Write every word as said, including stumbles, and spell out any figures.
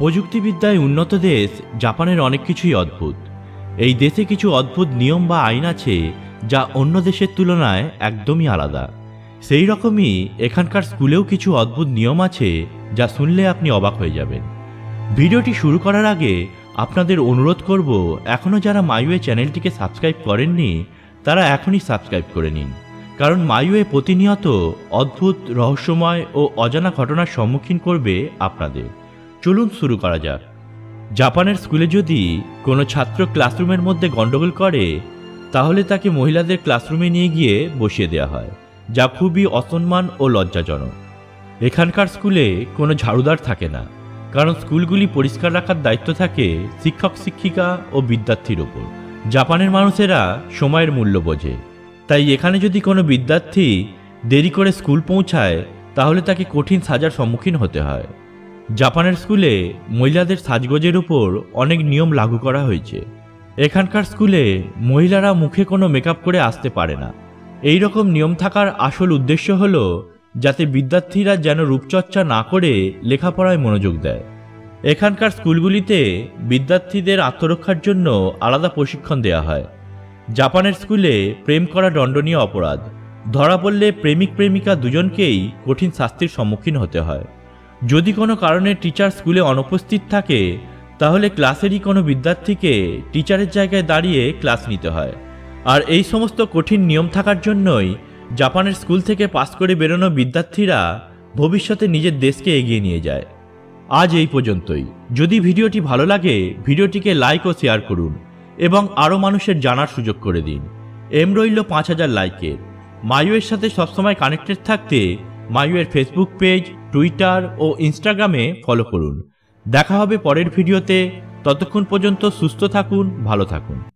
প্রযুক্তিবিদ্যায় উন্নত দেশ জাপানের অনেক কিছুই অদ্ভুত। এই দেশে কিছু অদ্ভুত নিয়ম বা আইন আছে যা অন্য দেশের তুলনায় একদমই আলাদা। সেই রকমই এখানকার স্কুলেও কিছু অদ্ভুত নিয়ম আছে যা শুনলে আপনি অবাক হয়ে যাবেন। ভিডিওটি শুরু করার আগে আপনাদের অনুরোধ করব, এখনও যারা মাইওয়ে চ্যানেলটিকে সাবস্ক্রাইব করেননি তারা এখনই সাবস্ক্রাইব করে নিন, কারণ মাইওয়ে প্রতিনিয়ত অদ্ভুত, রহস্যময় ও অজানা ঘটনার সম্মুখীন করবে আপনাদের। চলুন শুরু করা যাক। জাপানের স্কুলে যদি কোনো ছাত্র ক্লাসরুমের মধ্যে গণ্ডগোল করে তাহলে তাকে মহিলাদের ক্লাসরুমে নিয়ে গিয়ে বসিয়ে দেওয়া হয়, যা খুবই অসম্মান ও লজ্জাজনক। এখানকার স্কুলে কোনো ঝাড়ুদার থাকে না, কারণ স্কুলগুলি পরিষ্কার রাখার দায়িত্ব থাকে শিক্ষক শিক্ষিকা ও বিদ্যার্থীর ওপর। জাপানের মানুষেরা সময়ের মূল্য বোঝে, তাই এখানে যদি কোনো বিদ্যার্থী দেরি করে স্কুল পৌঁছায় তাহলে তাকে কঠিন সাজার সম্মুখীন হতে হয়। জাপানের স্কুলে মহিলাদের সাজগোজের উপর অনেক নিয়ম লাগু করা হয়েছে। এখানকার স্কুলে মহিলারা মুখে কোনো মেকআপ করে আসতে পারে না। এই রকম নিয়ম থাকার আসল উদ্দেশ্য হল যাতে বিদ্যার্থীরা যেন রূপচর্চা না করে লেখাপড়ায় মনোযোগ দেয়। এখানকার স্কুলগুলিতে বিদ্যার্থীদের আত্মরক্ষার জন্য আলাদা প্রশিক্ষণ দেওয়া হয়। জাপানের স্কুলে প্রেম করা দণ্ডনীয় অপরাধ। ধরা পড়লে প্রেমিক প্রেমিকা দুজনকেই কঠিন শাস্তির সম্মুখীন হতে হয়। যদি কোনো কারণে টিচার স্কুলে অনুপস্থিত থাকে তাহলে ক্লাসেরই কোনো বিদ্যার্থীকে টিচারের জায়গায় দাঁড়িয়ে ক্লাস নিতে হয়। আর এই সমস্ত কঠিন নিয়ম থাকার জন্যই জাপানের স্কুল থেকে পাস করে বেরোনো বিদ্যার্থীরা ভবিষ্যতে নিজের দেশকে এগিয়ে নিয়ে যায়। আজ এই পর্যন্তই। যদি ভিডিওটি ভালো লাগে ভিডিওটিকে লাইক ও শেয়ার করুন এবং আরও মানুষের জানার সুযোগ করে দিন। এম রইল পাঁচ হাজার লাইকের। মাইওয়ের সাথে সবসময় কানেক্টেড থাকতে মাইওয়ের ফেসবুক পেজ, টুইটার ও ইনস্টাগ্রামে ফলো করুন। দেখা হবে পরের ভিডিওতে। ততক্ষণ পর্যন্ত সুস্থ থাকুন, ভালো থাকুন।